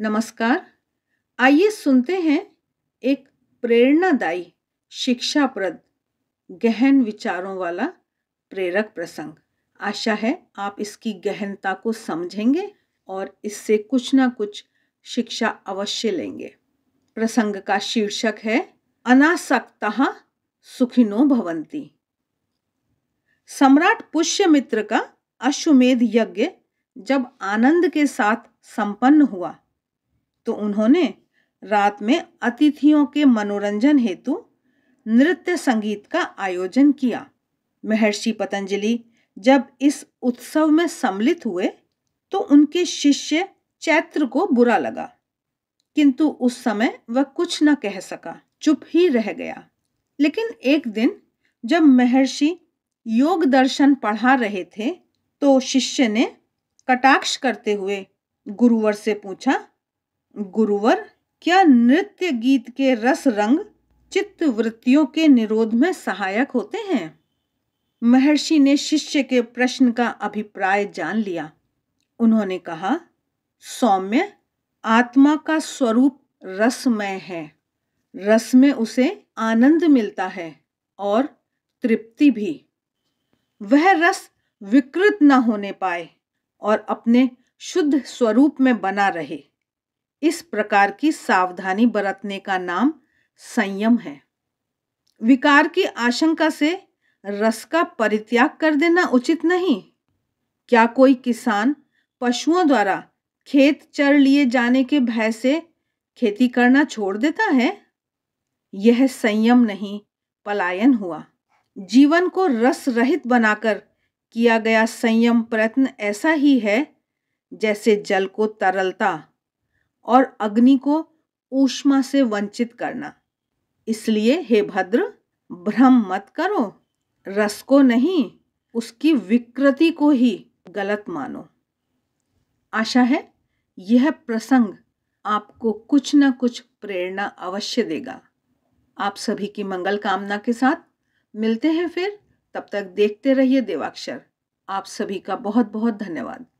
नमस्कार। आइए सुनते हैं एक प्रेरणादायी, शिक्षाप्रद, गहन विचारों वाला प्रेरक प्रसंग। आशा है आप इसकी गहनता को समझेंगे और इससे कुछ ना कुछ शिक्षा अवश्य लेंगे। प्रसंग का शीर्षक है अनासक्ताः सुखिनो भवन्ति। सम्राट पुष्य मित्र का अश्वमेध यज्ञ जब आनंद के साथ संपन्न हुआ तो उन्होंने रात में अतिथियों के मनोरंजन हेतु नृत्य संगीत का आयोजन किया। महर्षि पतंजलि जब इस उत्सव में सम्मिलित हुए तो उनके शिष्य चैत्र को बुरा लगा, किंतु उस समय वह कुछ न कह सका, चुप ही रह गया। लेकिन एक दिन जब महर्षि योग दर्शन पढ़ा रहे थे तो शिष्य ने कटाक्ष करते हुए गुरुवर से पूछा, गुरुवर, क्या नृत्य गीत के रस रंग चित्त वृत्तियों के निरोध में सहायक होते हैं? महर्षि ने शिष्य के प्रश्न का अभिप्राय जान लिया। उन्होंने कहा, सौम्य, आत्मा का स्वरूप रसमय है। रस में उसे आनंद मिलता है और तृप्ति भी। वह रस विकृत न होने पाए और अपने शुद्ध स्वरूप में बना रहे। इस प्रकार की सावधानी बरतने का नाम संयम है। विकार की आशंका से रस का परित्याग कर देना उचित नहीं। क्या कोई किसान पशुओं द्वारा खेत चर लिए जाने के भय से खेती करना छोड़ देता है? यह संयम नहीं, पलायन हुआ। जीवन को रस रहित बनाकर किया गया संयम प्रयत्न ऐसा ही है जैसे जल को तरलता और अग्नि को ऊष्मा से वंचित करना। इसलिए हे भद्र, भ्रम मत करो, रस को नहीं, उसकी विकृति को ही गलत मानो। आशा है यह प्रसंग आपको कुछ न कुछ प्रेरणा अवश्य देगा। आप सभी की मंगल कामना के साथ मिलते हैं फिर। तब तक देखते रहिए देवाक्षर। आप सभी का बहुत बहुत धन्यवाद।